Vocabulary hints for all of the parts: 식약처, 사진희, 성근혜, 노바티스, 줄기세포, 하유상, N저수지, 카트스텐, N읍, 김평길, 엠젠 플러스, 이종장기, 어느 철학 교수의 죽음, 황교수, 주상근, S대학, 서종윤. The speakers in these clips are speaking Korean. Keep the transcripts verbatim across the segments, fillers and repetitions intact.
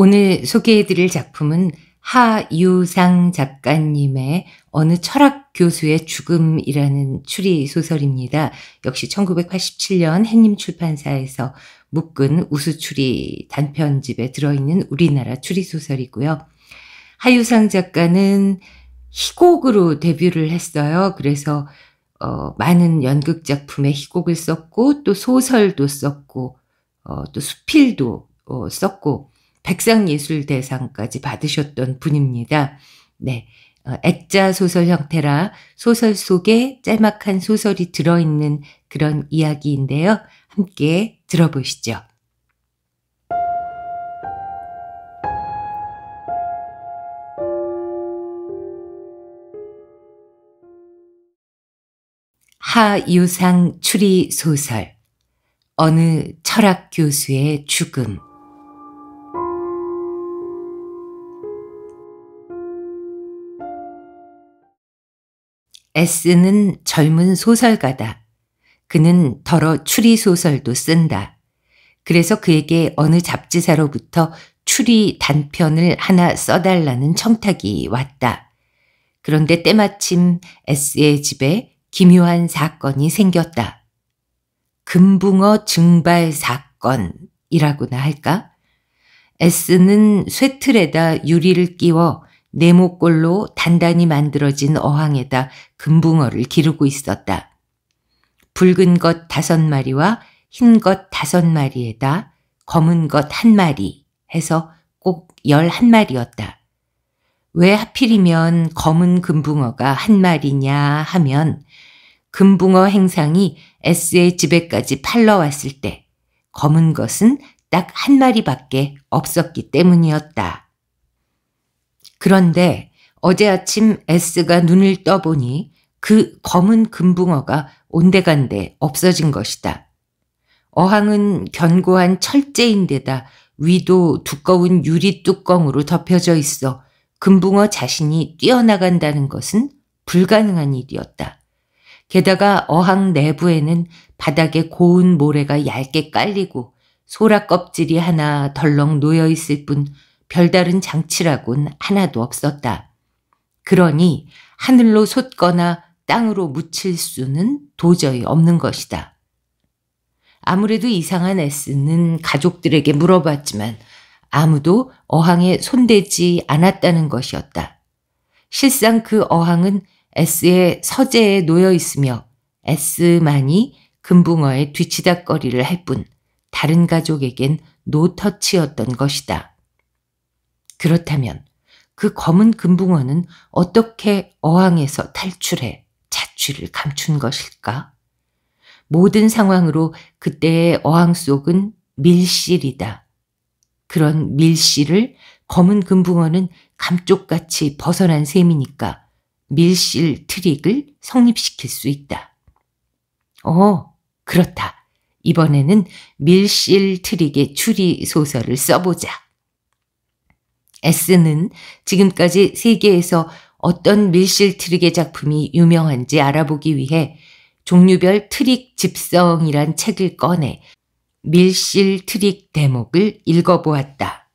오늘 소개해드릴 작품은 하유상 작가님의 어느 철학 교수의 죽음이라는 추리소설입니다. 역시 천구백팔십칠 년 해님 출판사에서 묶은 우수추리 단편집에 들어있는 우리나라 추리소설이고요. 하유상 작가는 희곡으로 데뷔를 했어요. 그래서 어, 많은 연극작품에 희곡을 썼고 또 소설도 썼고 어, 또 수필도 어, 썼고 백상예술대상까지 받으셨던 분입니다. 네, 액자 소설 형태라 소설 속에 짤막한 소설이 들어있는 그런 이야기인데요. 함께 들어보시죠. 하유상 추리소설 어느 철학 교수의 죽음. S는 젊은 소설가다. 그는 더러 추리소설도 쓴다. 그래서 그에게 어느 잡지사로부터 추리 단편을 하나 써달라는 청탁이 왔다. 그런데 때마침 S의 집에 기묘한 사건이 생겼다. 금붕어 증발 사건이라고나 할까? S는 쇠틀에다 유리를 끼워 네모꼴로 단단히 만들어진 어항에다 금붕어를 기르고 있었다. 붉은 것 다섯 마리와 흰 것 다섯 마리에다 검은 것 한 마리 해서 꼭 열한 마리였다. 왜 하필이면 검은 금붕어가 한 마리냐 하면 금붕어 행상이 S의 집에까지 팔러 왔을 때 검은 것은 딱 한 마리밖에 없었기 때문이었다. 그런데 어제 아침 S가 눈을 떠보니 그 검은 금붕어가 온데간데 없어진 것이다. 어항은 견고한 철제인데다 위도 두꺼운 유리 뚜껑으로 덮여져 있어 금붕어 자신이 뛰어나간다는 것은 불가능한 일이었다. 게다가 어항 내부에는 바닥에 고운 모래가 얇게 깔리고 소라 껍질이 하나 덜렁 놓여 있을 뿐 별다른 장치라곤 하나도 없었다. 그러니 하늘로 솟거나 땅으로 묻힐 수는 도저히 없는 것이다. 아무래도 이상한 S는 가족들에게 물어봤지만 아무도 어항에 손대지 않았다는 것이었다. 실상 그 어항은 S의 서재에 놓여 있으며 S만이 금붕어의 뒤치다꺼리를 할 뿐 다른 가족에겐 노터치였던 것이다. 그렇다면 그 검은 금붕어는 어떻게 어항에서 탈출해 자취를 감춘 것일까? 모든 상황으로 그때의 어항 속은 밀실이다. 그런 밀실을 검은 금붕어는 감쪽같이 벗어난 셈이니까 밀실 트릭을 성립시킬 수 있다. 어, 그렇다. 이번에는 밀실 트릭의 추리소설을 써보자. S는 지금까지 세계에서 어떤 밀실 트릭의 작품이 유명한지 알아보기 위해 종류별 트릭 집성이란 책을 꺼내 밀실 트릭 대목을 읽어보았다.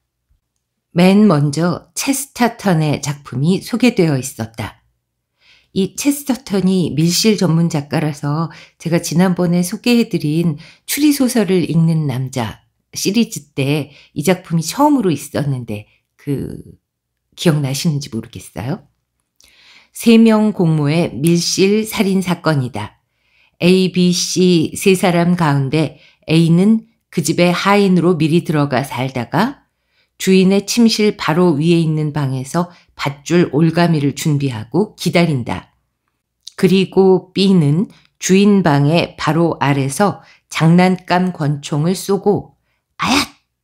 맨 먼저 체스터턴의 작품이 소개되어 있었다. 이 체스터턴이 밀실 전문 작가라서 제가 지난번에 소개해드린 추리소설을 읽는 남자 시리즈 때 이 작품이 처음으로 있었는데 그 기억나시는지 모르겠어요. 세 명 공모의 밀실 살인 사건이다. A, B, C 세 사람 가운데 A는 그 집에 하인으로 미리 들어가 살다가 주인의 침실 바로 위에 있는 방에서 밧줄 올가미를 준비하고 기다린다. 그리고 B는 주인 방의 바로 아래서 장난감 권총을 쏘고 아얏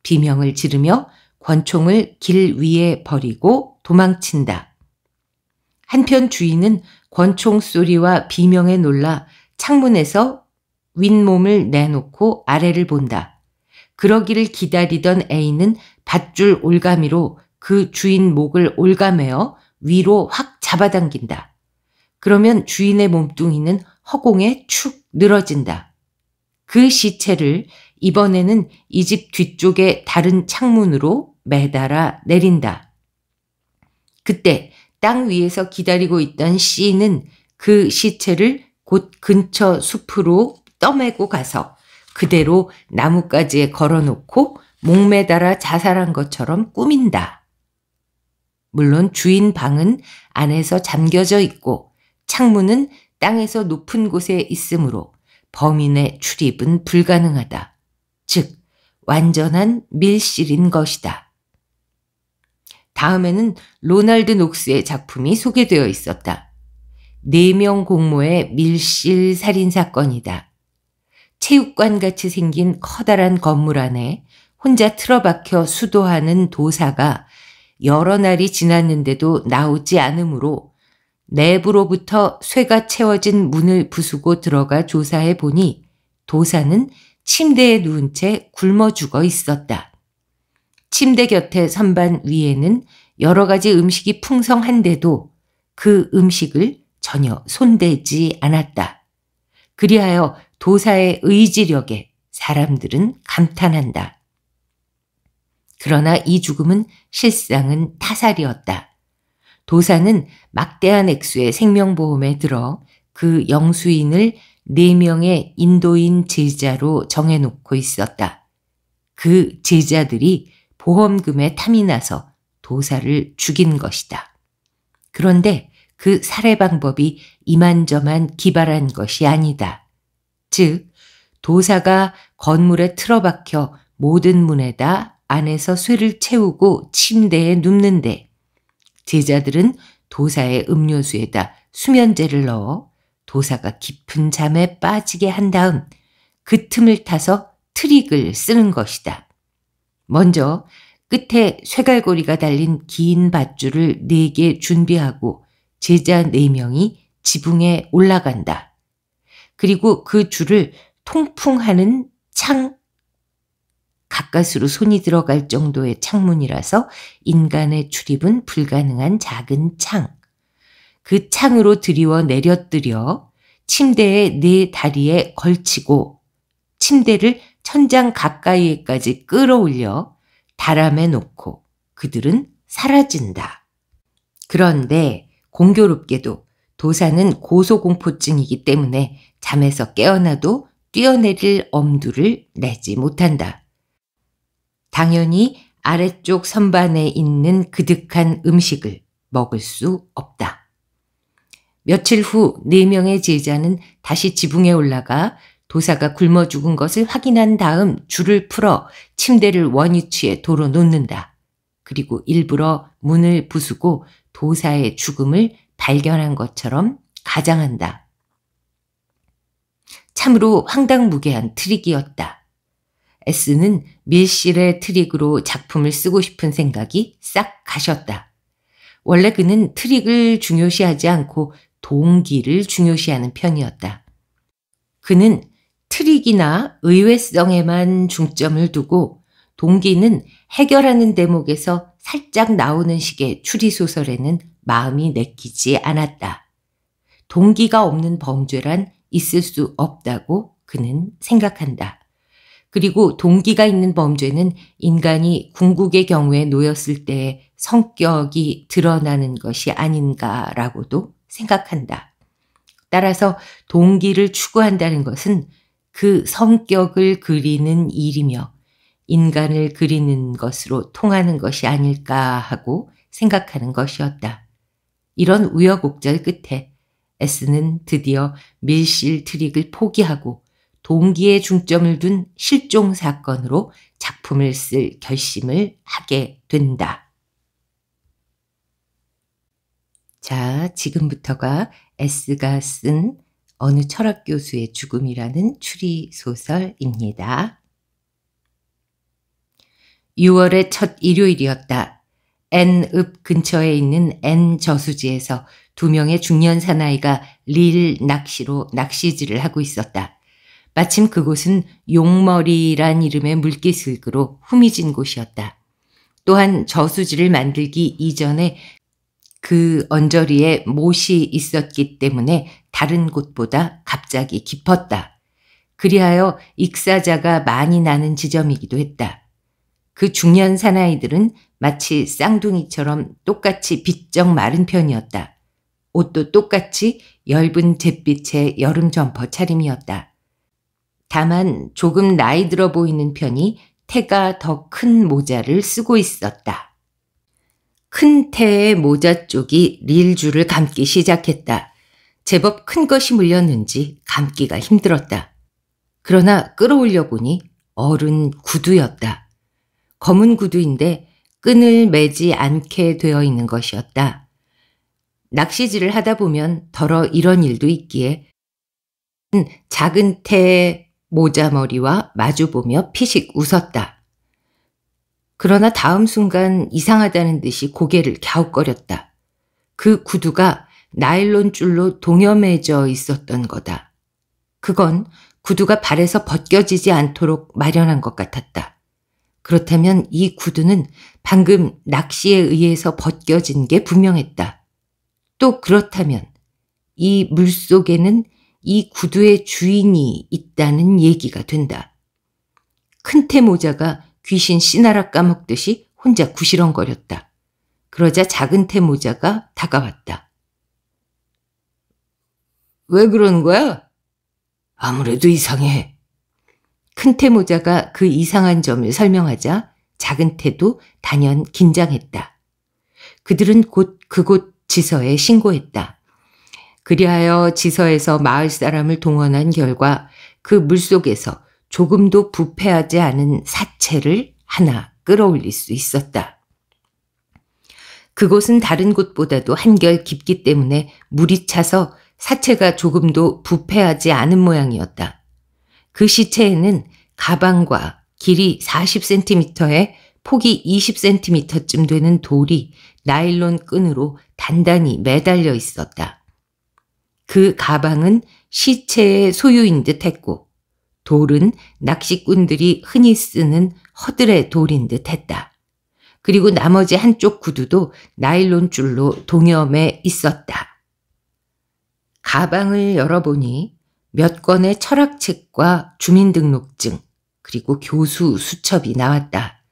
비명을 지르며 권총을 길 위에 버리고 도망친다. 한편 주인은 권총 소리와 비명에 놀라 창문에서 윗몸을 내놓고 아래를 본다. 그러기를 기다리던 A는 밧줄 올가미로 그 주인 목을 올가매어 위로 확 잡아당긴다. 그러면 주인의 몸뚱이는 허공에 축 늘어진다. 그 시체를 이번에는 이 집 뒤쪽의 다른 창문으로 매달아 내린다. 그때 땅 위에서 기다리고 있던 씨는 그 시체를 곧 근처 숲으로 떠매고 가서 그대로 나뭇가지에 걸어놓고 목매달아 자살한 것처럼 꾸민다. 물론 주인 방은 안에서 잠겨져 있고 창문은 땅에서 높은 곳에 있으므로 범인의 출입은 불가능하다. 즉, 완전한 밀실인 것이다. 다음에는 로널드 녹스의 작품이 소개되어 있었다. 네 명 공모의 밀실 살인사건이다. 체육관같이 생긴 커다란 건물 안에 혼자 틀어박혀 수도하는 도사가 여러 날이 지났는데도 나오지 않으므로 내부로부터 쇠가 채워진 문을 부수고 들어가 조사해 보니 도사는 침대에 누운 채 굶어 죽어 있었다. 침대 곁에 선반 위에는 여러 가지 음식이 풍성한데도 그 음식을 전혀 손대지 않았다. 그리하여 도사의 의지력에 사람들은 감탄한다. 그러나 이 죽음은 실상은 타살이었다. 도사는 막대한 액수의 생명보험에 들어 그 영수인을 네 명의 인도인 제자로 정해놓고 있었다. 그 제자들이 보험금에 탐이 나서 도사를 죽인 것이다. 그런데 그 살해 방법이 이만저만 기발한 것이 아니다. 즉, 도사가 건물에 틀어박혀 모든 문에다 안에서 쇠를 채우고 침대에 눕는데 제자들은 도사의 음료수에다 수면제를 넣어 도사가 깊은 잠에 빠지게 한 다음 그 틈을 타서 트릭을 쓰는 것이다. 먼저 끝에 쇠갈고리가 달린 긴 밧줄을 네 개 준비하고 제자 네 명이 지붕에 올라간다. 그리고 그 줄을 통풍하는 창 가까스로 손이 들어갈 정도의 창문이라서 인간의 출입은 불가능한 작은 창. 그 창으로 들이워 내려뜨려 침대의 네 다리에 걸치고 침대를 천장 가까이에까지 끌어올려 다람에 놓고 그들은 사라진다. 그런데 공교롭게도 도사는 고소공포증이기 때문에 잠에서 깨어나도 뛰어내릴 엄두를 내지 못한다. 당연히 아래쪽 선반에 있는 그득한 음식을 먹을 수 없다. 며칠 후 네 명의 제자는 다시 지붕에 올라가 도사가 굶어 죽은 것을 확인한 다음 줄을 풀어 침대를 원위치에 도로 놓는다. 그리고 일부러 문을 부수고 도사의 죽음을 발견한 것처럼 가장한다. 참으로 황당무계한 트릭이었다. S는 밀실의 트릭으로 작품을 쓰고 싶은 생각이 싹 가셨다. 원래 그는 트릭을 중요시하지 않고 동기를 중요시하는 편이었다. 그는 트릭이나 의외성에만 중점을 두고 동기는 해결하는 대목에서 살짝 나오는 식의 추리소설에는 마음이 내키지 않았다. 동기가 없는 범죄란 있을 수 없다고 그는 생각한다. 그리고 동기가 있는 범죄는 인간이 궁극의 경우에 놓였을 때의 성격이 드러나는 것이 아닌가라고도 생각한다. 따라서 동기를 추구한다는 것은 그 성격을 그리는 일이며 인간을 그리는 것으로 통하는 것이 아닐까 하고 생각하는 것이었다. 이런 우여곡절 끝에 S는 드디어 밀실 트릭을 포기하고 동기에 중점을 둔 실종 사건으로 작품을 쓸 결심을 하게 된다. 자, 지금부터가 S가 쓴 어느 철학 교수의 죽음이라는 추리소설입니다. 유월의 첫 일요일이었다. N읍 근처에 있는 N저수지에서 두 명의 중년 사나이가 릴 낚시로 낚시질을 하고 있었다. 마침 그곳은 용머리란 이름의 물기슭으로 후미진 곳이었다. 또한 저수지를 만들기 이전에 그 언저리에 못이 있었기 때문에 다른 곳보다 갑자기 깊었다. 그리하여 익사자가 많이 나는 지점이기도 했다. 그 중년 사나이들은 마치 쌍둥이처럼 똑같이 비쩍 마른 편이었다. 옷도 똑같이 엷은 잿빛의 여름 점퍼 차림이었다. 다만 조금 나이 들어 보이는 편이 태가 더 큰 모자를 쓰고 있었다. 큰 태의 모자 쪽이 릴줄을 감기 시작했다. 제법 큰 것이 물렸는지 감기가 힘들었다. 그러나 끌어올려 보니 어른 구두였다. 검은 구두인데 끈을 매지 않게 되어 있는 것이었다. 낚시질을 하다 보면 더러 이런 일도 있기에 작은 태의 모자머리와 마주보며 피식 웃었다. 그러나 다음 순간 이상하다는 듯이 고개를 갸웃거렸다. 그 구두가 나일론 줄로 동여매져 있었던 거다. 그건 구두가 발에서 벗겨지지 않도록 마련한 것 같았다. 그렇다면 이 구두는 방금 낚시에 의해서 벗겨진 게 분명했다. 또 그렇다면 이 물속에는 이 구두의 주인이 있다는 얘기가 된다. 큰태 모자가 귀신 씨나락 까먹듯이 혼자 구시렁거렸다. 그러자 작은 태 모자가 다가왔다. 왜 그러는 거야? 아무래도 이상해. 큰태 모자가 그 이상한 점을 설명하자 작은 태도 단연 긴장했다. 그들은 곧 그곳 지서에 신고했다. 그리하여 지서에서 마을 사람을 동원한 결과 그 물속에서 조금도 부패하지 않은 사체를 하나 끌어올릴 수 있었다. 그곳은 다른 곳보다도 한결 깊기 때문에 물이 차서 사체가 조금도 부패하지 않은 모양이었다. 그 시체에는 가방과 길이 사십 센티미터에 폭이 이십 센티미터쯤 되는 돌이 나일론 끈으로 단단히 매달려 있었다. 그 가방은 시체의 소유인 듯 했고 돌은 낚시꾼들이 흔히 쓰는 허들의 돌인 듯 했다. 그리고 나머지 한쪽 구두도 나일론 줄로 동여매 있었다. 가방을 열어보니 몇 권의 철학책과 주민등록증 그리고 교수 수첩이 나왔다.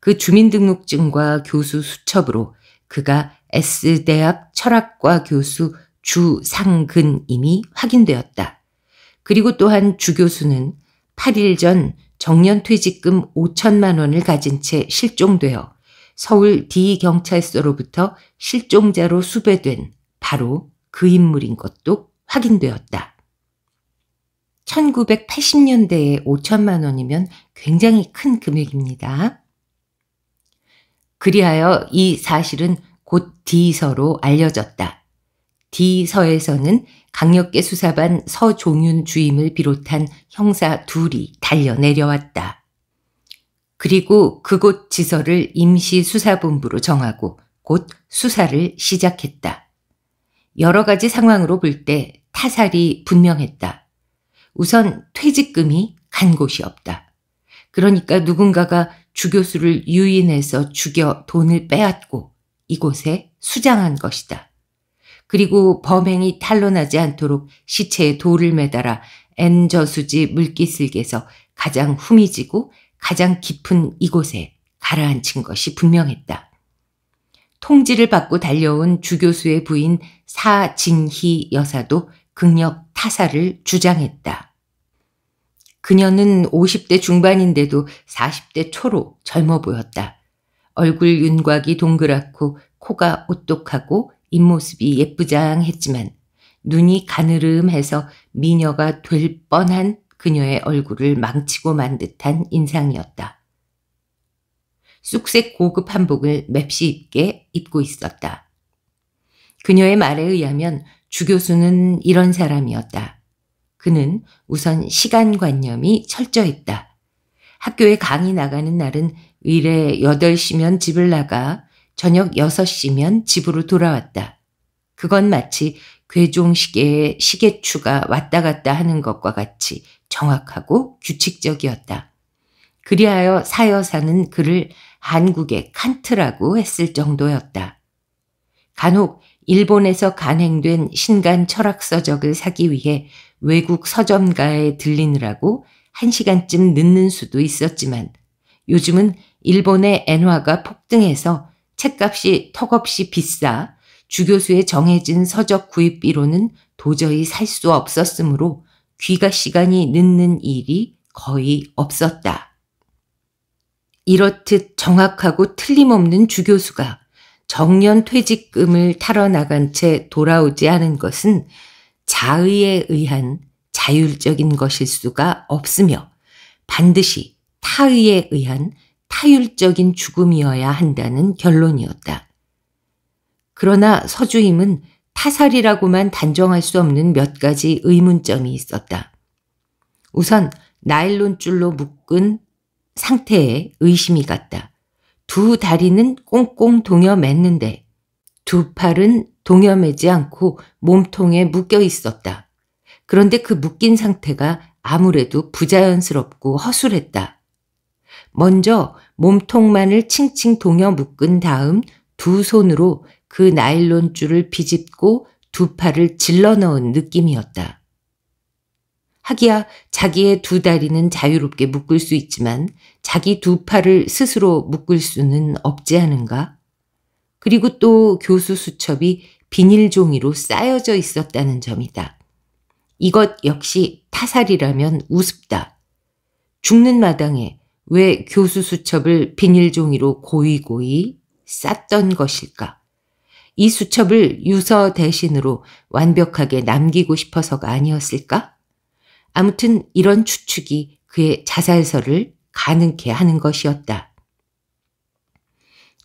그 주민등록증과 교수 수첩으로 그가 S대학 철학과 교수 주상근임이 확인되었다. 그리고 또한 주 교수는 팔 일 전 정년퇴직금 오천만 원을 가진 채 실종되어 서울 디 경찰서로부터 실종자로 수배된 바로 그 인물인 것도 확인되었다. 천구백팔십 년대에 오천만 원이면 굉장히 큰 금액입니다. 그리하여 이 사실은 곧 D서로 알려졌다. D서에서는 강력계 수사반 서종윤 주임을 비롯한 형사 둘이 달려 내려왔다. 그리고 그곳 지서를 임시수사본부로 정하고 곧 수사를 시작했다. 여러 가지 상황으로 볼 때 타살이 분명했다. 우선 퇴직금이 간 곳이 없다. 그러니까 누군가가 주교수를 유인해서 죽여 돈을 빼앗고 이곳에 수장한 것이다. 그리고 범행이 탄로나지 않도록 시체에 돌을 매달아 엔저수지 물기슭에서 가장 후미지고 가장 깊은 이곳에 가라앉힌 것이 분명했다. 통지를 받고 달려온 주교수의 부인 사진희 여사도 극력 타살을 주장했다. 그녀는 오십 대 중반인데도 사십 대 초로 젊어 보였다. 얼굴 윤곽이 동그랗고 코가 오똑하고 입모습이 예쁘장했지만 눈이 가느름해서 미녀가 될 뻔한 그녀의 얼굴을 망치고 만 듯한 인상이었다. 쑥색 고급 한복을 맵시 입게 입고 있었다. 그녀의 말에 의하면 주 교수는 이런 사람이었다. 그는 우선 시간관념이 철저했다. 학교에 강의 나가는 날은 일에 여덟 시면 집을 나가 저녁 여섯 시면 집으로 돌아왔다. 그건 마치 괴종시계의 시계추가 왔다 갔다 하는 것과 같이 정확하고 규칙적이었다. 그리하여 사여사는 그를 한국의 칸트라고 했을 정도였다. 간혹 일본에서 간행된 신간 철학서적을 사기 위해 외국 서점가에 들리느라고 한 시간쯤 늦는 수도 있었지만 요즘은 일본의 엔화가 폭등해서 책값이 턱없이 비싸 주 교수의 정해진 서적 구입비로는 도저히 살 수 없었으므로 귀가 시간이 늦는 일이 거의 없었다. 이렇듯 정확하고 틀림없는 주 교수가 정년 퇴직금을 타러 나간 채 돌아오지 않은 것은 자의에 의한 자율적인 것일 수가 없으며 반드시 타의에 의한 타율적인 죽음이어야 한다는 결론이었다. 그러나 서주임은 타살이라고만 단정할 수 없는 몇 가지 의문점이 있었다. 우선 나일론줄로 묶은 상태에 의심이 갔다. 두 다리는 꽁꽁 동여맸는데 두 팔은 동여매지 않고 몸통에 묶여 있었다. 그런데 그 묶인 상태가 아무래도 부자연스럽고 허술했다. 먼저 몸통만을 칭칭 동여 묶은 다음 두 손으로 그 나일론 줄을 비집고 두 팔을 질러 넣은 느낌이었다. 하기야 자기의 두 다리는 자유롭게 묶을 수 있지만 자기 두 팔을 스스로 묶을 수는 없지 않은가? 그리고 또 교수 수첩이 비닐 종이로 쌓여져 있었다는 점이다. 이것 역시 타살이라면 우습다. 죽는 마당에 왜 교수 수첩을 비닐 종이로 고이고이 쌌던 것일까? 이 수첩을 유서 대신으로 완벽하게 남기고 싶어서가 아니었을까? 아무튼 이런 추측이 그의 자살서를 가능케 하는 것이었다.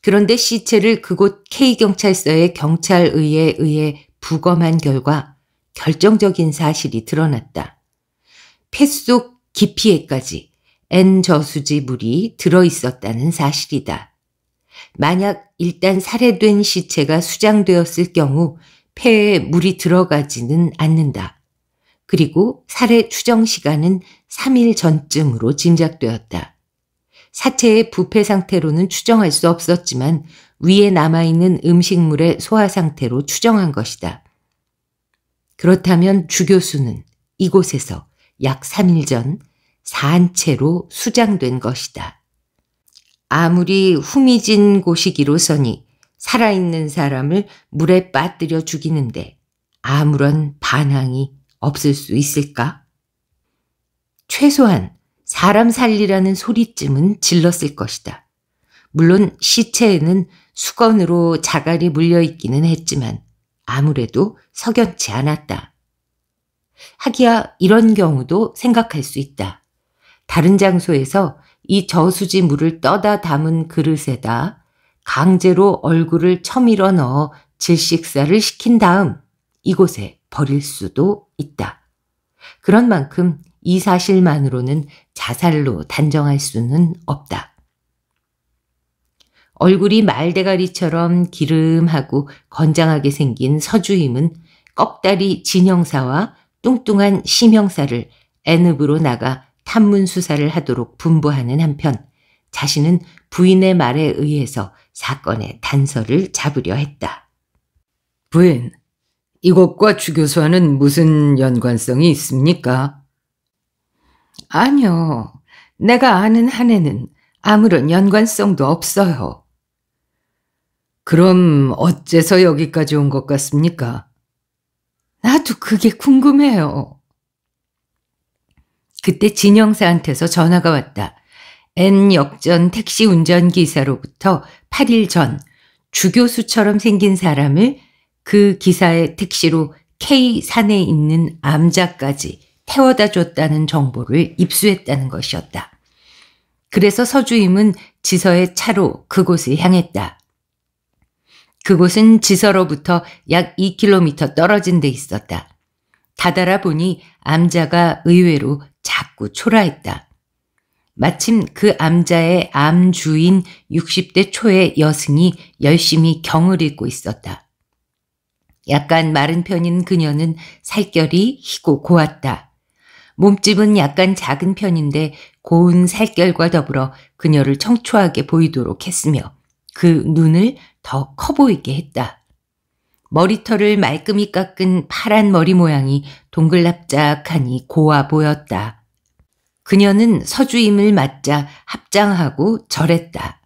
그런데 시체를 그곳 K경찰서의 경찰의에 의해 부검한 결과 결정적인 사실이 드러났다. 폐속 깊이에까지 N저수지 물이 들어있었다는 사실이다. 만약 일단 살해된 시체가 수장되었을 경우 폐에 물이 들어가지는 않는다. 그리고 살해 추정 시간은 삼 일 전쯤으로 짐작되었다. 사체의 부패 상태로는 추정할 수 없었지만 위에 남아있는 음식물의 소화 상태로 추정한 것이다. 그렇다면 주 교수는 이곳에서 약 삼 일 전 사한 채로 수장된 것이다. 아무리 후미진 곳이기로서니 살아있는 사람을 물에 빠뜨려 죽이는데 아무런 반항이 없을 수 있을까? 최소한 사람 살리라는 소리쯤은 질렀을 것이다. 물론 시체에는 수건으로 자갈이 물려있기는 했지만 아무래도 석연치 않았다. 하기야 이런 경우도 생각할 수 있다. 다른 장소에서 이 저수지 물을 떠다 담은 그릇에다 강제로 얼굴을 처밀어 넣어 질식사를 시킨 다음 이곳에 버릴 수도 있다. 그런 만큼 이 사실만으로는 자살로 단정할 수는 없다. 얼굴이 말대가리처럼 기름하고 건장하게 생긴 서주임은 꺽다리 진형사와 뚱뚱한 심형사를 N읍으로 나가 탐문 수사를 하도록 분부하는 한편 자신은 부인의 말에 의해서 사건의 단서를 잡으려 했다. 부인, 이것과 주 교수와는 무슨 연관성이 있습니까? 아니요. 내가 아는 한에는 아무런 연관성도 없어요. 그럼 어째서 여기까지 온 것 같습니까? 나도 그게 궁금해요. 그때 진 형사한테서 전화가 왔다. N역전 택시 운전기사로부터 팔 일 전 주교수처럼 생긴 사람을 그 기사의 택시로 K산에 있는 암자까지 태워다 줬다는 정보를 입수했다는 것이었다. 그래서 서주임은 지서의 차로 그곳을 향했다. 그곳은 지서로부터 약 이 킬로미터 떨어진 데 있었다. 다다라 보니 암자가 의외로 자꾸 초라했다. 마침 그 암자의 암주인 육십 대 초의 여승이 열심히 경을 읽고 있었다. 약간 마른 편인 그녀는 살결이 희고 고왔다. 몸집은 약간 작은 편인데 고운 살결과 더불어 그녀를 청초하게 보이도록 했으며 그 눈을 더 커 보이게 했다. 머리털을 말끔히 깎은 파란 머리 모양이 동글납작하니 고와 보였다. 그녀는 서주임을 맞자 합장하고 절했다.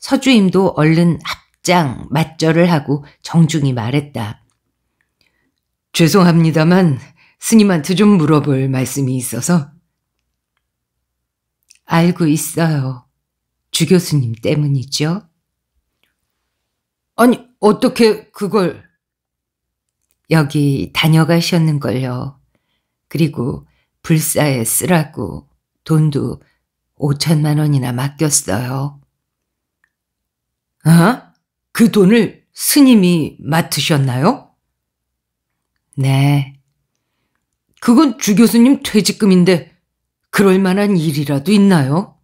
서주임도 얼른 합장 맞절을 하고 정중히 말했다. 죄송합니다만 스님한테 좀 물어볼 말씀이 있어서. 알고 있어요. 주 교수님 때문이죠. 아니 어떻게 그걸. 여기 다녀가셨는걸요. 그리고 불사에 쓰라고 돈도 오천만 원이나 맡겼어요. 아? 그 돈을 스님이 맡으셨나요? 네. 그건 주 교수님 퇴직금인데 그럴 만한 일이라도 있나요?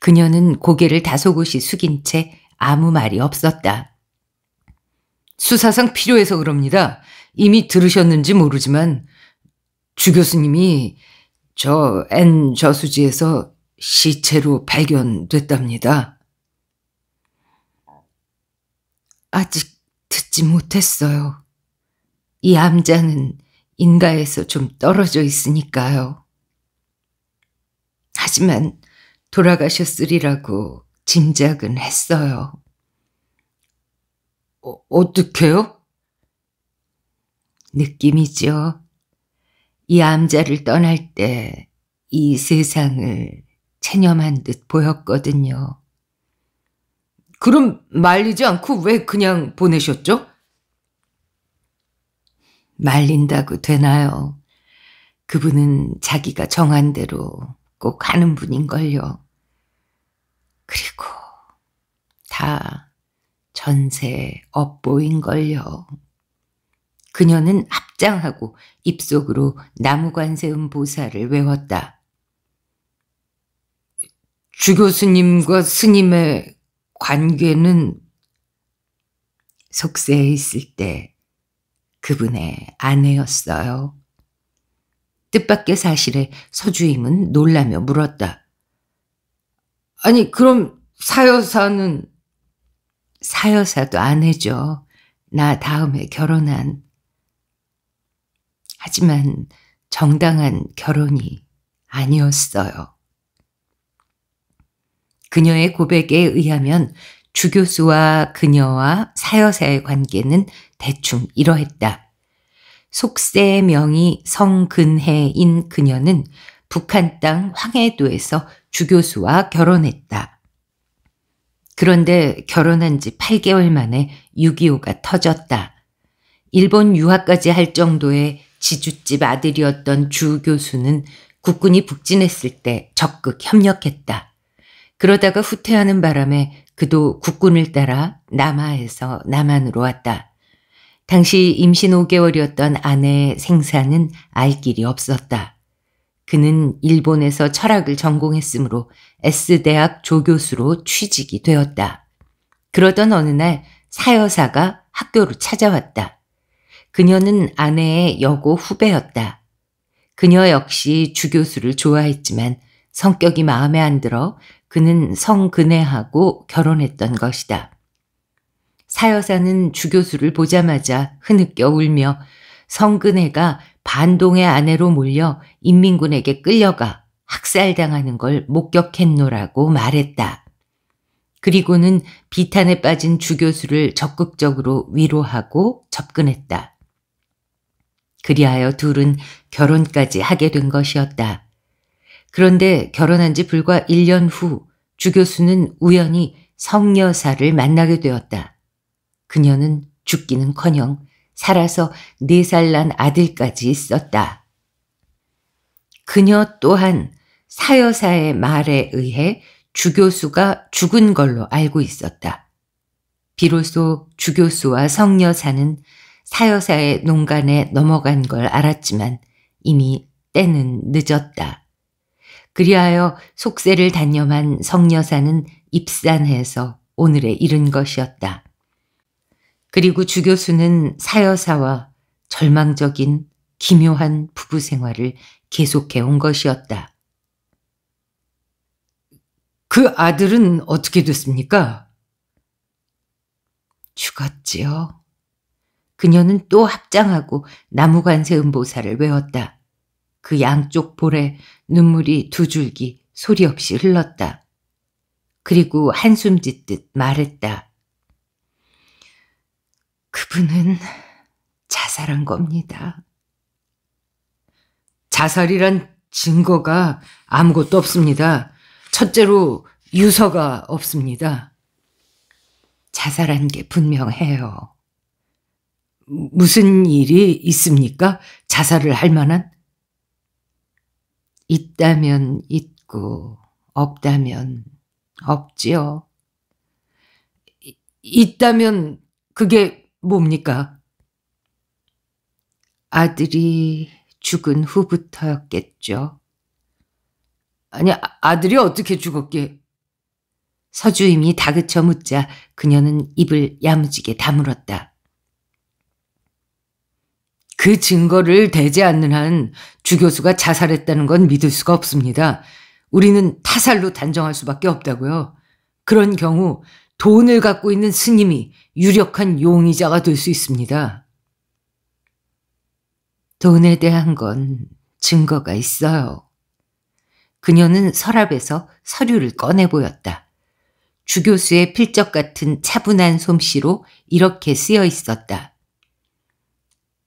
그녀는 고개를 다소곳이 숙인 채 아무 말이 없었다. 수사상 필요해서 그럽니다. 이미 들으셨는지 모르지만 주 교수님이 저 엔 저수지에서 시체로 발견됐답니다. 아직 듣지 못했어요. 이 암자는 인가에서 좀 떨어져 있으니까요. 하지만 돌아가셨으리라고 짐작은 했어요. 어, 어떡해요? 느낌이죠. 이 암자를 떠날 때 이 세상을 체념한 듯 보였거든요. 그럼 말리지 않고 왜 그냥 보내셨죠? 말린다고 되나요? 그분은 자기가 정한 대로 꼭 하는 분인걸요. 그리고 다 전세 업보인걸요. 그녀는 합장하고 입속으로 나무관세음 보살을 외웠다. 주 교수님과 스님의 관계는? 속세에 있을 때 그분의 아내였어요. 뜻밖의 사실에 서주임은 놀라며 물었다. 아니 그럼 사여사는? 사여사도 아내죠. 나 다음에 결혼한. 하지만 정당한 결혼이 아니었어요. 그녀의 고백에 의하면 주 교수와 그녀와 사여사의 관계는 대충 이러했다. 속세의 명의 성근혜인 그녀는 북한 땅 황해도에서 주 교수와 결혼했다. 그런데 결혼한 지 팔 개월 만에 육이오가 터졌다. 일본 유학까지 할 정도의 지주집 아들이었던 주 교수는 국군이 북진했을 때 적극 협력했다. 그러다가 후퇴하는 바람에 그도 국군을 따라 남하에서 남한으로 왔다. 당시 임신 오 개월이었던 아내의 생사는 알 길이 없었다. 그는 일본에서 철학을 전공했으므로 에스 대학 조교수로 취직이 되었다. 그러던 어느 날 사여사가 학교로 찾아왔다. 그녀는 아내의 여고 후배였다. 그녀 역시 주 교수를 좋아했지만 성격이 마음에 안 들어 그는 성근혜하고 결혼했던 것이다. 사여사는 주 교수를 보자마자 흐느껴 울며 성근혜가 반동의 아내로 몰려 인민군에게 끌려가 학살당하는 걸 목격했노라고 말했다. 그리고는 비탄에 빠진 주 교수를 적극적으로 위로하고 접근했다. 그리하여 둘은 결혼까지 하게 된 것이었다. 그런데 결혼한 지 불과 일 년 후 주 교수는 우연히 성여사를 만나게 되었다. 그녀는 죽기는커녕 살아서 네 살 난 아들까지 있었다. 그녀 또한 사여사의 말에 의해 주 교수가 죽은 걸로 알고 있었다. 비로소 주 교수와 성여사는 사여사의 농간에 넘어간 걸 알았지만 이미 때는 늦었다. 그리하여 속세를 단념한 성여사는 입산해서 오늘에 이른 것이었다. 그리고 주 교수는 사여사와 절망적인 기묘한 부부 생활을 계속해온 것이었다. 그 아들은 어떻게 됐습니까? 죽었지요. 그녀는 또 합장하고 나무관세음보살을 외웠다. 그 양쪽 볼에 눈물이 두 줄기 소리 없이 흘렀다. 그리고 한숨 짓듯 말했다. 그분은 자살한 겁니다. 자살이란 증거가 아무것도 없습니다. 첫째로 유서가 없습니다. 자살한 게 분명해요. 무슨 일이 있습니까? 자살을 할 만한? 있다면 있고 없다면 없지요. 있다면 그게 뭡니까? 아들이 죽은 후부터였겠죠. 아니, 아들이 어떻게 죽었게? 서주임이 다그쳐 묻자 그녀는 입을 야무지게 다물었다. 그 증거를 대지 않는 한 주 교수가 자살했다는 건 믿을 수가 없습니다. 우리는 타살로 단정할 수밖에 없다고요. 그런 경우 돈을 갖고 있는 스님이 유력한 용의자가 될 수 있습니다. 돈에 대한 건 증거가 있어요. 그녀는 서랍에서 서류를 꺼내 보였다. 주 교수의 필적 같은 차분한 솜씨로 이렇게 쓰여 있었다.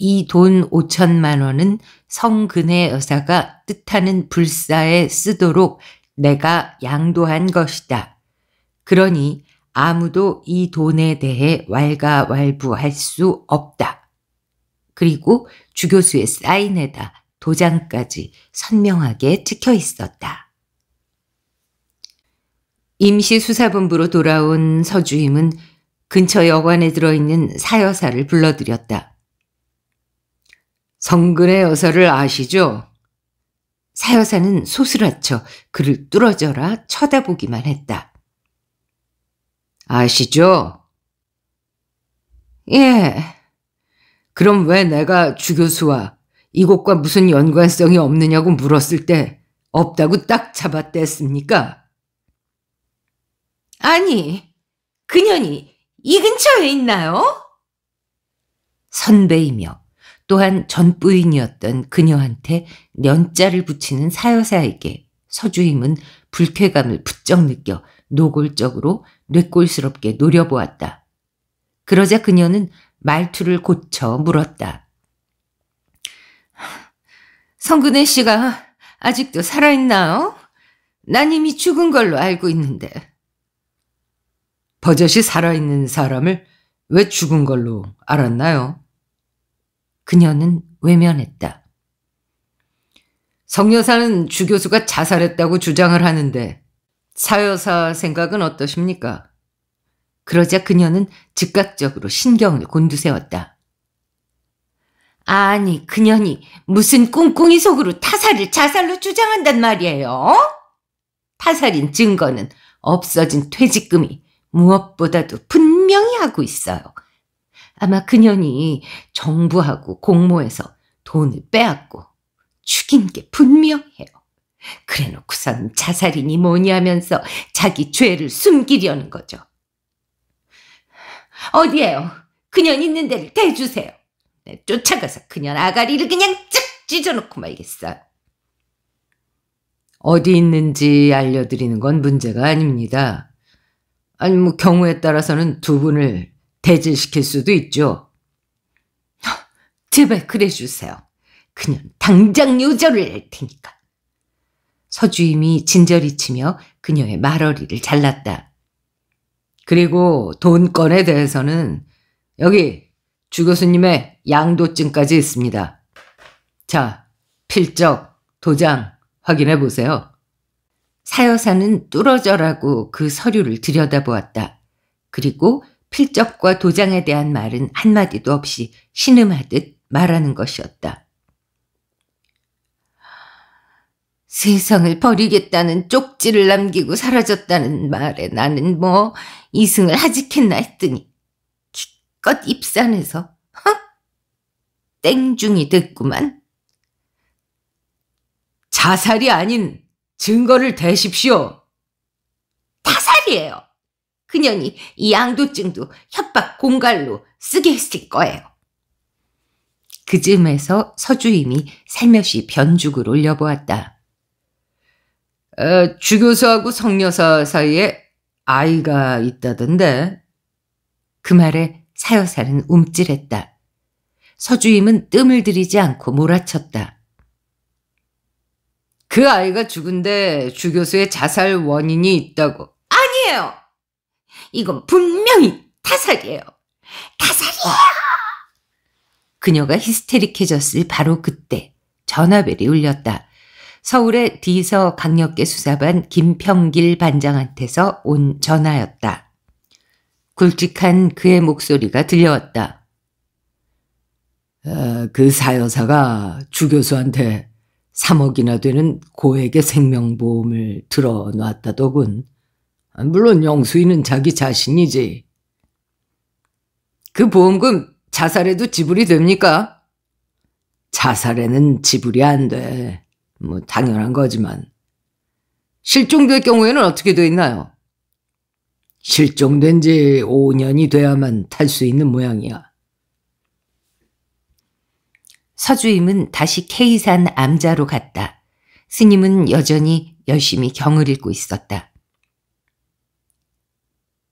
이 돈 오천만 원은 성근의 여사가 뜻하는 불사에 쓰도록 내가 양도한 것이다. 그러니 아무도 이 돈에 대해 왈가왈부할 수 없다. 그리고 주 교수의 사인에다 도장까지 선명하게 찍혀 있었다. 임시수사본부로 돌아온 서주임은 근처 여관에 들어있는 사여사를 불러들였다. 성근의 여사를 아시죠? 사여사는 소스라쳐 그를 뚫어져라 쳐다보기만 했다. 아시죠? 예. 그럼 왜 내가 주 교수와 이곳과 무슨 연관성이 없느냐고 물었을 때 없다고 딱 잡아댔습니까? 아니, 그년이 이 근처에 있나요? 선배이며 또한 전부인이었던 그녀한테 년자를 붙이는 사여사에게 서주임은 불쾌감을 부쩍 느껴 노골적으로 뇌꼴스럽게 노려보았다. 그러자 그녀는 말투를 고쳐 물었다. 성근혜 씨가 아직도 살아있나요? 난 이미 죽은 걸로 알고 있는데. 버젓이 살아있는 사람을 왜 죽은 걸로 알았나요? 그녀는 외면했다. 성여사는 주 교수가 자살했다고 주장을 하는데 사여사 생각은 어떠십니까? 그러자 그녀는 즉각적으로 신경을 곤두세웠다. 아니, 그년이 무슨 꿍꿍이 속으로 타살을 자살로 주장한단 말이에요? 타살인 증거는 없어진 퇴직금이 무엇보다도 분명히 하고 있어요. 아마 그년이 정부하고 공모해서 돈을 빼앗고 죽인 게 분명해요. 그래놓고선 자살이니 뭐니 하면서 자기 죄를 숨기려는 거죠. 어디에요? 그년 있는 데를 대주세요. 네, 쫓아가서 그년 아가리를 그냥 쫙 찢어놓고 말겠어요. 어디 있는지 알려드리는 건 문제가 아닙니다. 아니 뭐 경우에 따라서는 두 분을 대질시킬 수도 있죠. 제발 그래 주세요. 그냥 당장 요절을 할 테니까. 서주임이 진저리 치며 그녀의 말어리를 잘랐다. 그리고 돈 건에 대해서는 여기 주 교수님의 양도증까지 있습니다. 자, 필적, 도장 확인해 보세요. 사여사는 뚫어져라고 그 서류를 들여다보았다. 그리고 필적과 도장에 대한 말은 한마디도 없이 신음하듯 말하는 것이었다. 세상을 버리겠다는 쪽지를 남기고 사라졌다는 말에 나는 뭐 이승을 하직했나 했더니 기껏 입산해서 헉? 땡중이 됐구만. 자살이 아닌 증거를 대십시오. 타살이에요. 그년이 이 양도증도 협박 공갈로 쓰게 했을 거예요. 그 즈음에서 서주임이 살며시 변죽을 올려보았다. 에, 주교사하고 성여사 사이에 아이가 있다던데. 그 말에 사여사는 움찔했다. 서주임은 뜸을 들이지 않고 몰아쳤다. 그 아이가 죽은데 주교수의 자살 원인이 있다고. 아니에요. 이건 분명히 타살이에요. 타살이에요. 그녀가 히스테릭해졌을 바로 그때 전화벨이 울렸다. 서울의 D서 강력계 수사반 김평길 반장한테서 온 전화였다. 굵직한 그의 목소리가 들려왔다. 아, 그 사여사가 주교수한테 삼억이나 되는 고액의 생명보험을 들어놨다더군. 물론 영수인은 자기 자신이지. 그 보험금 자살에도 지불이 됩니까? 자살에는 지불이 안 돼. 뭐 당연한 거지만. 실종될 경우에는 어떻게 돼 있나요? 실종된 지 오 년이 돼야만 탈 수 있는 모양이야. 서주임은 다시 K산 암자로 갔다. 스님은 여전히 열심히 경을 읽고 있었다.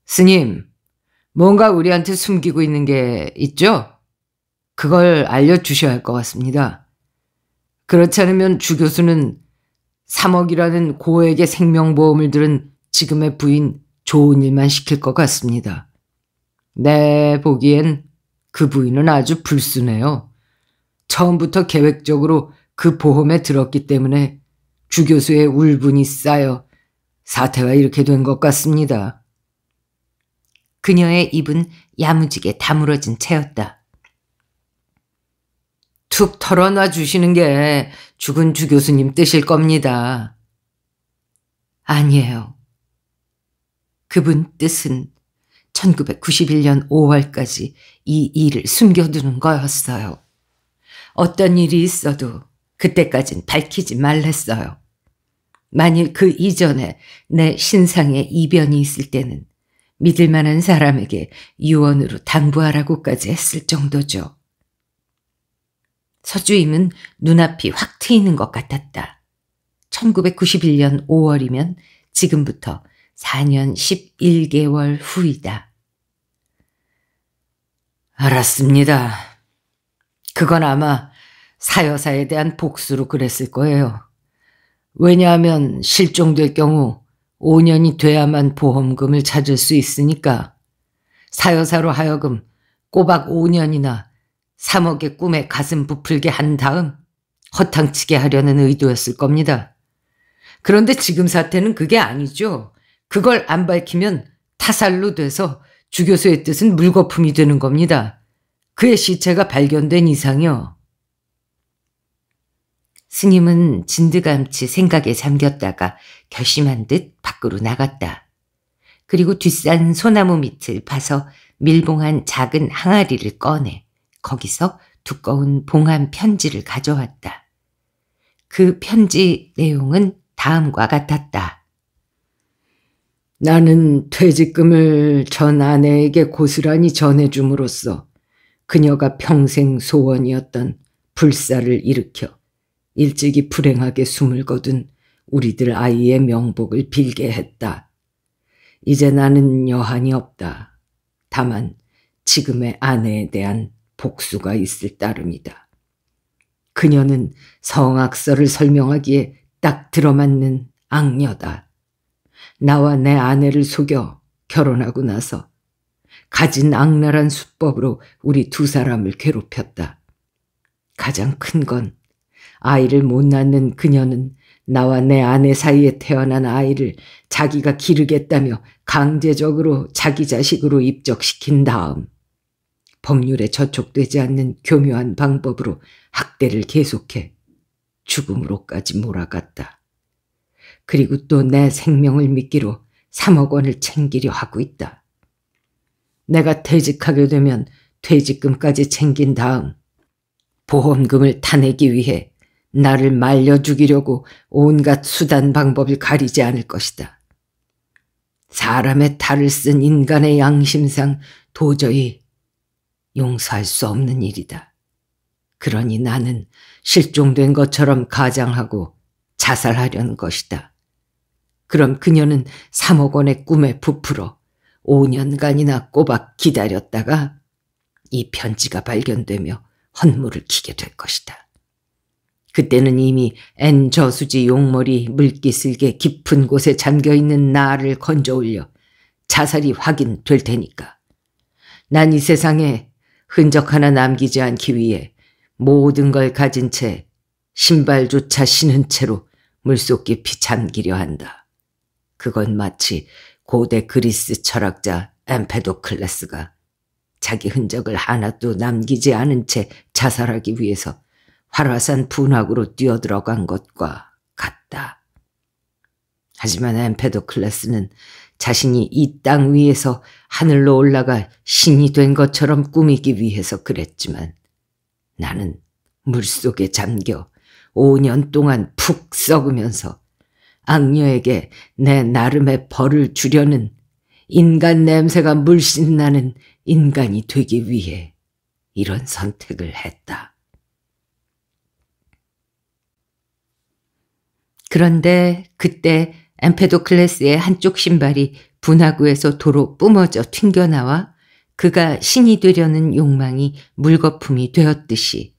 스님, 뭔가 우리한테 숨기고 있는 게 있죠? 그걸 알려주셔야 할 것 같습니다. 그렇지 않으면 주 교수는 삼억이라는 고액의 생명보험을 들은 지금의 부인 좋은 일만 시킬 것 같습니다. 내 보기엔 그 부인은 아주 불순해요. 처음부터 계획적으로 그 보험에 들었기 때문에 주 교수의 울분이 쌓여 사태가 이렇게 된 것 같습니다. 그녀의 입은 야무지게 다물어진 채였다. 툭 털어놔 주시는 게 죽은 주 교수님 뜻일 겁니다. 아니에요. 그분 뜻은 천구백구십일 년 오월까지 이 일을 숨겨두는 거였어요. 어떤 일이 있어도 그때까진 밝히지 말랬어요. 만일 그 이전에 내 신상에 이변이 있을 때는 믿을 만한 사람에게 유언으로 당부하라고까지 했을 정도죠. 서주임은 눈앞이 확 트이는 것 같았다. 천구백구십일 년 오월이면 지금부터 사 년 십일 개월 후이다. 알았습니다. 그건 아마 사여사에 대한 복수로 그랬을 거예요. 왜냐하면 실종될 경우 오 년이 돼야만 보험금을 찾을 수 있으니까 사여사로 하여금 꼬박 오 년이나 삼억의 꿈에 가슴 부풀게 한 다음 허탕치게 하려는 의도였을 겁니다. 그런데 지금 사태는 그게 아니죠. 그걸 안 밝히면 타살로 돼서 주 교수의 뜻은 물거품이 되는 겁니다. 그의 시체가 발견된 이상요. 스님은 진드감치 생각에 잠겼다가 결심한 듯 밖으로 나갔다. 그리고 뒷산 소나무 밑을 파서 밀봉한 작은 항아리를 꺼내 거기서 두꺼운 봉한 편지를 가져왔다. 그 편지 내용은 다음과 같았다. 나는 퇴직금을 전 아내에게 고스란히 전해줌으로써 그녀가 평생 소원이었던 불사를 일으켜 일찍이 불행하게 숨을 거둔 우리들 아이의 명복을 빌게 했다. 이제 나는 여한이 없다. 다만 지금의 아내에 대한 복수가 있을 따름이다. 그녀는 성악설을 설명하기에 딱 들어맞는 악녀다. 나와 내 아내를 속여 결혼하고 나서 가진 악랄한 수법으로 우리 두 사람을 괴롭혔다. 가장 큰 건 아이를 못 낳는 그녀는 나와 내 아내 사이에 태어난 아이를 자기가 기르겠다며 강제적으로 자기 자식으로 입적시킨 다음 법률에 저촉되지 않는 교묘한 방법으로 학대를 계속해 죽음으로까지 몰아갔다. 그리고 또 내 생명을 미끼로 삼억 원을 챙기려 하고 있다. 내가 퇴직하게 되면 퇴직금까지 챙긴 다음 보험금을 타내기 위해 나를 말려 죽이려고 온갖 수단 방법을 가리지 않을 것이다. 사람의 탈을 쓴 인간의 양심상 도저히 용서할 수 없는 일이다. 그러니 나는 실종된 것처럼 가장하고 자살하려는 것이다. 그럼 그녀는 삼억 원의 꿈에 부풀어 오 년간이나 꼬박 기다렸다가 이 편지가 발견되며 헌물을 키게 될 것이다. 그때는 이미 N저수지 용머리 물기슬개 깊은 곳에 잠겨있는 나를 건져올려 자살이 확인될 테니까. 난 이 세상에 흔적 하나 남기지 않기 위해 모든 걸 가진 채 신발조차 신은 채로 물속 깊이 잠기려 한다. 그건 마치 고대 그리스 철학자 엠페도클레스가 자기 흔적을 하나도 남기지 않은 채 자살하기 위해서 활화산 분화구로 뛰어들어간 것과 같다. 하지만 엠페도클레스는 자신이 이 땅 위에서 하늘로 올라가 신이 된 것처럼 꾸미기 위해서 그랬지만 나는 물속에 잠겨 오 년 동안 푹 썩으면서 악녀에게 내 나름의 벌을 주려는 인간 냄새가 물씬 나는 인간이 되기 위해 이런 선택을 했다. 그런데 그때 엠페도클레스의 한쪽 신발이 분화구에서 도로 뿜어져 튕겨나와 그가 신이 되려는 욕망이 물거품이 되었듯이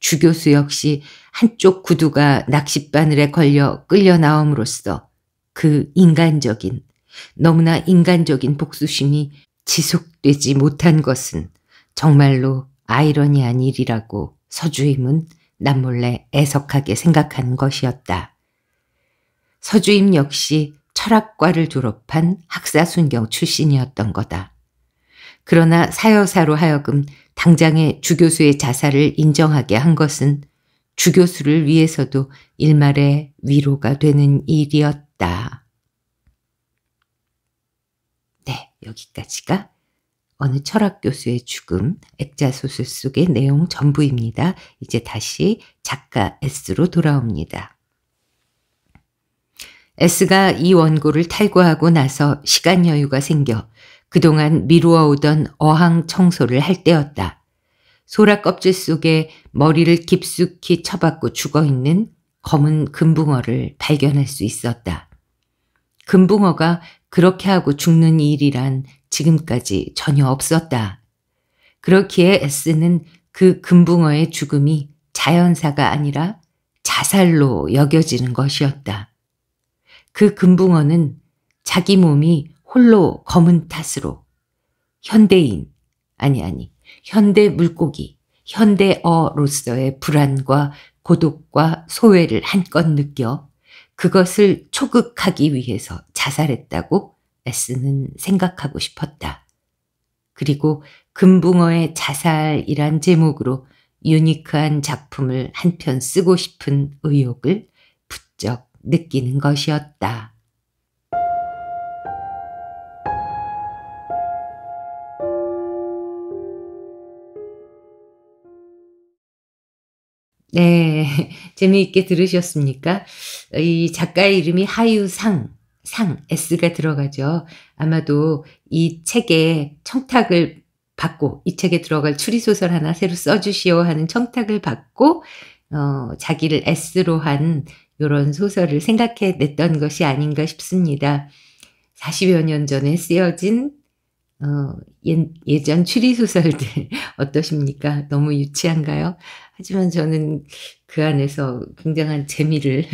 주교수 역시 한쪽 구두가 낚싯바늘에 걸려 끌려나옴으로써 그 인간적인, 너무나 인간적인 복수심이 지속되지 못한 것은 정말로 아이러니한 일이라고 서주임은 남몰래 애석하게 생각한 것이었다. 서주임 역시 철학과를 졸업한 학사순경 출신이었던 거다. 그러나 사여사로 하여금 당장의 주교수의 자살을 인정하게 한 것은 주교수를 위해서도 일말의 위로가 되는 일이었다. 네, 여기까지가 어느 철학 교수의 죽음 액자소설 속의 내용 전부입니다. 이제 다시 작가 S로 돌아옵니다. S가 이 원고를 탈고하고 나서 시간 여유가 생겨 그동안 미루어오던 어항 청소를 할 때였다. 소라 껍질 속에 머리를 깊숙이 쳐박고 죽어있는 검은 금붕어를 발견할 수 있었다. 금붕어가 그렇게 하고 죽는 일이란 지금까지 전혀 없었다. 그렇기에 S는 그 금붕어의 죽음이 자연사가 아니라 자살로 여겨지는 것이었다. 그 금붕어는 자기 몸이 홀로 검은 탓으로 현대인, 아니 아니 현대 물고기, 현대어로서의 불안과 고독과 소외를 한껏 느껴 그것을 초극하기 위해서 자살했다고 S는 생각하고 싶었다. 그리고 금붕어의 자살이란 제목으로 유니크한 작품을 한 편 쓰고 싶은 의욕을 부쩍 느끼는 것이었다. 네, 재미있게 들으셨습니까? 이 작가의 이름이 하유상, 상, S가 들어가죠. 아마도 이 책에 청탁을 받고, 이 책에 들어갈 추리소설 하나 새로 써주시오 하는 청탁을 받고 어, 자기를 S로 한 이런 소설을 생각해냈던 것이 아닌가 싶습니다. 사십여 년 전에 쓰여진 어, 예, 예전 추리소설들 어떠십니까? 너무 유치한가요? 하지만 저는 그 안에서 굉장한 재미를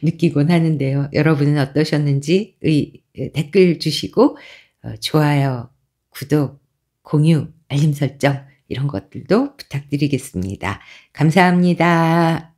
느끼곤 하는데요. 여러분은 어떠셨는지 의, 댓글 주시고 어, 좋아요, 구독, 공유, 알림 설정 이런 것들도 부탁드리겠습니다. 감사합니다.